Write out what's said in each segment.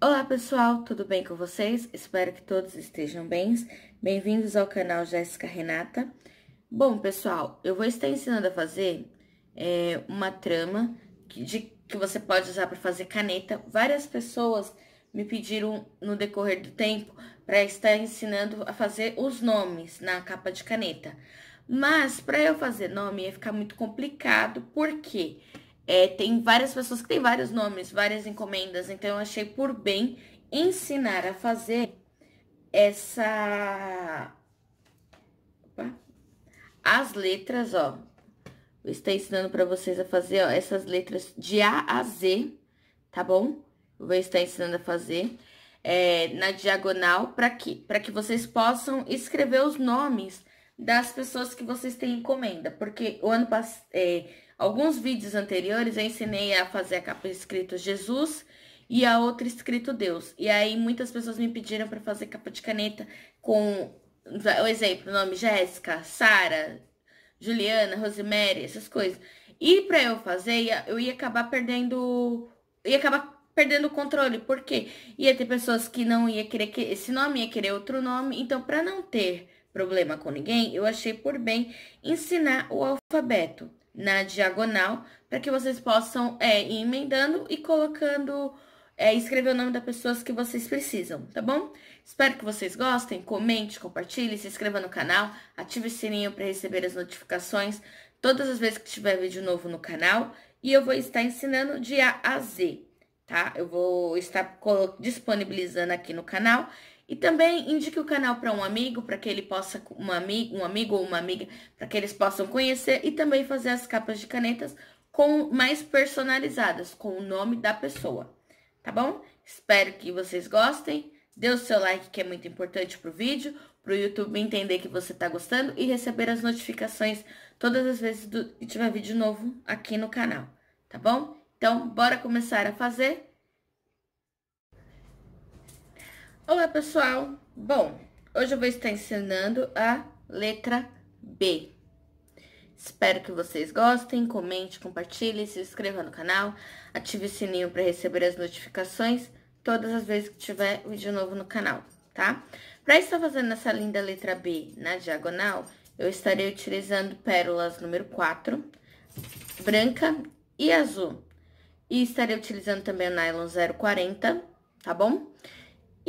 Olá pessoal, tudo bem com vocês? Espero que todos estejam bem. Bem-vindos ao canal Jéssica Renata. Bom pessoal, eu vou estar ensinando a fazer uma trama que você pode usar para fazer caneta. Várias pessoas me pediram no decorrer do tempo para estar ensinando a fazer os nomes na capa de caneta. Mas para eu fazer nome ia ficar muito complicado, porque tem várias pessoas que têm vários nomes, várias encomendas. Então, eu achei por bem ensinar a fazer essa... as letras, ó. Eu estou ensinando para vocês a fazer, ó, essas letras de A a Z, tá bom? Eu vou estar ensinando a fazer na diagonal, para que vocês possam escrever os nomes das pessoas que vocês têm encomenda. Porque o ano passado... alguns vídeos anteriores eu ensinei a fazer a capa escrito Jesus e a outra escrito Deus. E aí muitas pessoas me pediram para fazer capa de caneta com o exemplo, nome Jéssica, Sara, Juliana, Rosemary, essas coisas. E para eu fazer, eu ia acabar perdendo o controle, porque ia ter pessoas que não ia querer esse nome, ia querer outro nome. Então, para não ter problema com ninguém, eu achei por bem ensinar o alfabeto na diagonal, para que vocês possam ir emendando e colocando, escrever o nome das pessoas que vocês precisam, tá bom? Espero que vocês gostem, comente, compartilhe, se inscreva no canal, ative o sininho para receber as notificações todas as vezes que tiver vídeo novo no canal, e eu vou estar ensinando de A a Z, tá? Eu vou estar disponibilizando aqui no canal. E também indique o canal para um amigo, para que ele possa, um amigo ou uma amiga, para que eles possam conhecer e também fazer as capas de canetas mais personalizadas, com o nome da pessoa, tá bom? Espero que vocês gostem, dê o seu like que é muito importante pro vídeo, pro YouTube entender que você tá gostando e receber as notificações todas as vezes que tiver vídeo novo aqui no canal, tá bom? Então, bora começar a fazer. Olá pessoal, bom, hoje eu vou estar ensinando a letra B. Espero que vocês gostem, comente, compartilhe, se inscreva no canal, ative o sininho para receber as notificações todas as vezes que tiver vídeo novo no canal, tá? Para estar fazendo essa linda letra B na diagonal, eu estarei utilizando pérolas número 4, branca e azul. E estarei utilizando também o nylon 040, tá bom?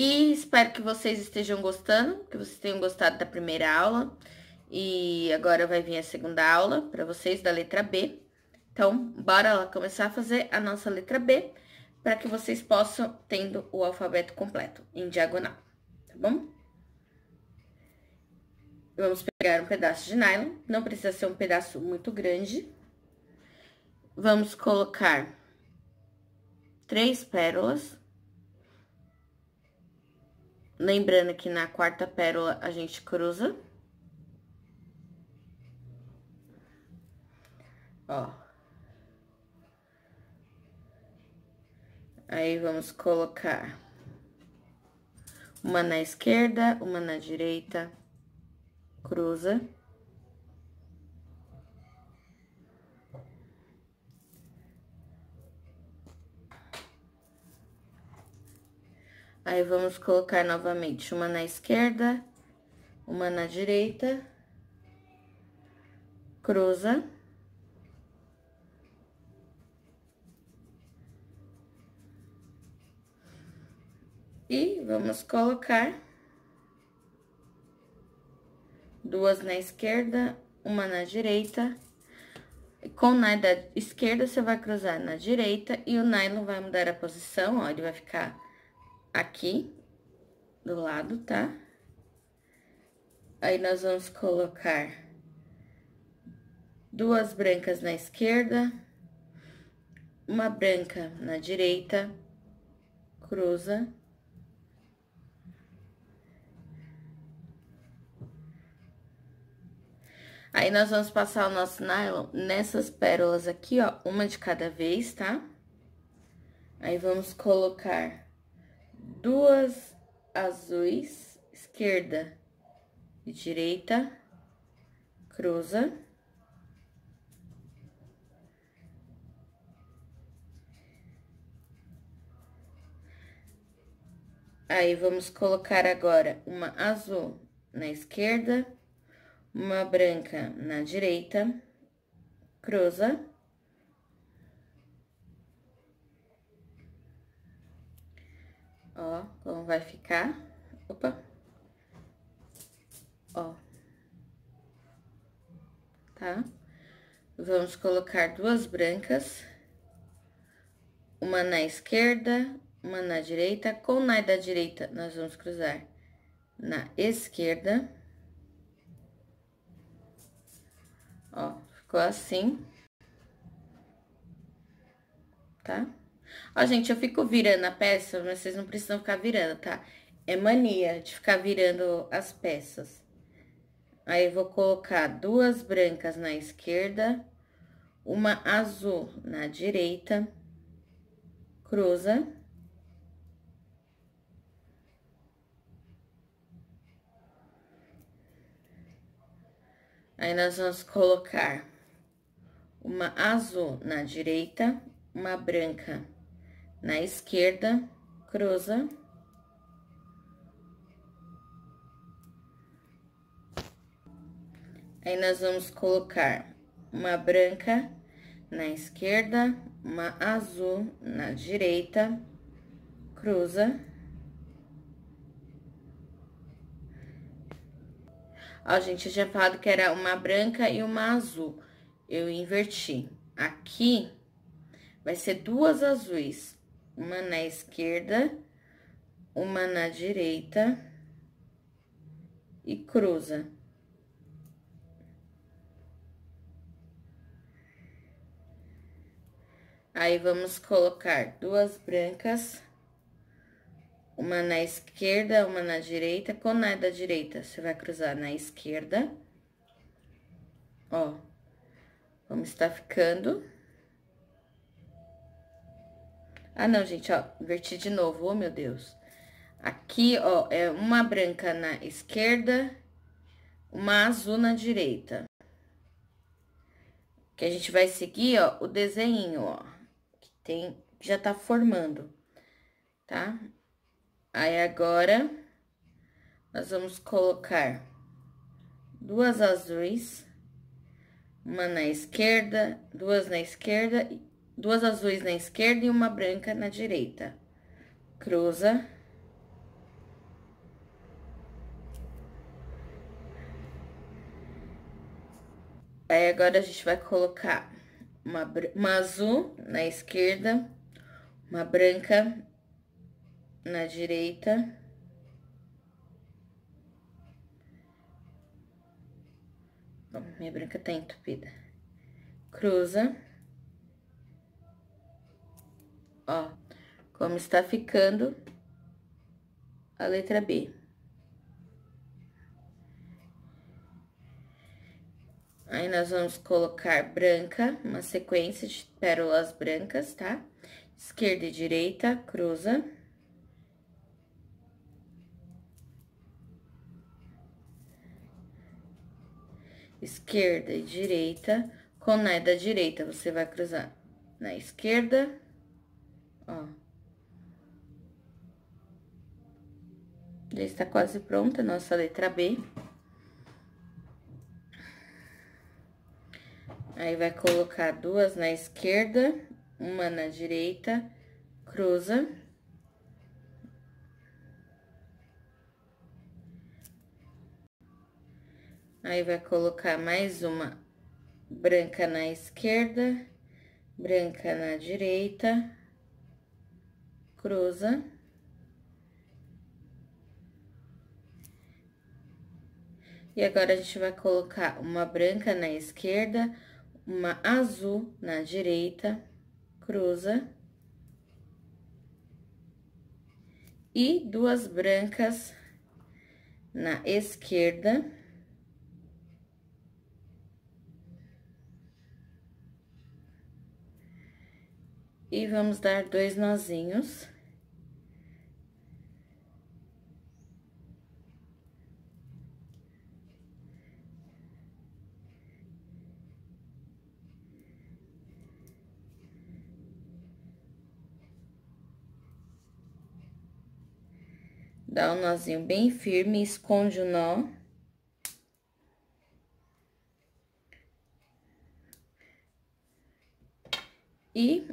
E espero que vocês estejam gostando, que vocês tenham gostado da primeira aula. E agora vai vir a segunda aula para vocês da letra B. Então, bora lá começar a fazer a nossa letra B, para que vocês possam tendo o alfabeto completo em diagonal, tá bom? Vamos pegar um pedaço de nylon, não precisa ser um pedaço muito grande. Vamos colocar 3 pérolas. Lembrando que na quarta pérola a gente cruza. Ó. Aí, vamos colocar uma na esquerda, uma na direita, cruza. Aí, vamos colocar novamente uma na esquerda, uma na direita, cruza. E vamos colocar 2 na esquerda, uma na direita. Com o nylon da esquerda, você vai cruzar na direita e o nylon vai mudar a posição, ó, ele vai ficar aqui do lado, tá? Aí nós vamos colocar 2 brancas na esquerda, uma branca na direita, cruza. Aí nós vamos passar o nosso nylon nessas pérolas aqui, ó, uma de cada vez, tá? Aí vamos colocar 2 azuis, esquerda e direita, cruza. Aí, vamos colocar agora uma azul na esquerda, uma branca na direita, cruza. Ó, como vai ficar. Opa! Ó. Tá? Vamos colocar duas brancas, uma na esquerda, uma na direita. Com na da direita, nós vamos cruzar na esquerda. Ó, ficou assim. Tá? Ó, gente, eu fico virando a peça, mas vocês não precisam ficar virando, tá? É mania de ficar virando as peças. Aí, eu vou colocar duas brancas na esquerda, uma azul na direita, cruza. Aí, nós vamos colocar uma azul na direita, uma branca na esquerda, cruza. Aí, nós vamos colocar uma branca na esquerda, uma azul na direita, cruza. Ó, gente, eu tinha falado que era uma branca e uma azul. Eu inverti. Aqui, vai ser duas azuis. Uma na esquerda, uma na direita e cruza. Aí, vamos colocar duas brancas, uma na esquerda, uma na direita. Com na da direita, você vai cruzar na esquerda. Ó, como está ficando. Ah, não, gente, ó, inverti de novo, oh, meu Deus. Aqui, ó, é uma branca na esquerda, uma azul na direita. Que a gente vai seguir, ó, o desenho, ó. Tem, já tá formando, tá? Aí, agora, nós vamos colocar duas azuis, uma na esquerda, duas na esquerda, duas azuis na esquerda e uma branca na direita. Cruza. Aí, agora, a gente vai colocar uma azul na esquerda, uma branca na direita. Bom, minha branca tá entupida. Cruza. Ó, como está ficando a letra B. Aí, nós vamos colocar branca, uma sequência de pérolas brancas, tá? Esquerda e direita, cruza. Esquerda e direita. Com na da direita, você vai cruzar na esquerda, ó. Já está quase pronta a nossa letra B. Aí, vai colocar duas na esquerda, uma na direita, cruza. Aí, vai colocar mais uma branca na esquerda, branca na direita, cruza. E agora, a gente vai colocar uma branca na esquerda, uma azul na direita, cruza. E duas brancas na esquerda. E vamos dar dois nozinhos. Dá um nozinho bem firme, esconde o nó. E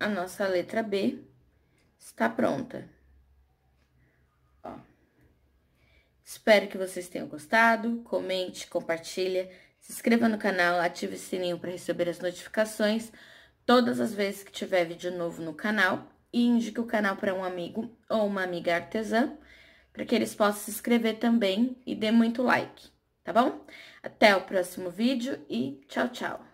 a nossa letra B está pronta. Ó. Espero que vocês tenham gostado. Comente, compartilha, se inscreva no canal, ative o sininho para receber as notificações todas as vezes que tiver vídeo novo no canal. E indique o canal para um amigo ou uma amiga artesã, para que eles possam se inscrever também e dê muito like, tá bom? Até o próximo vídeo e tchau, tchau!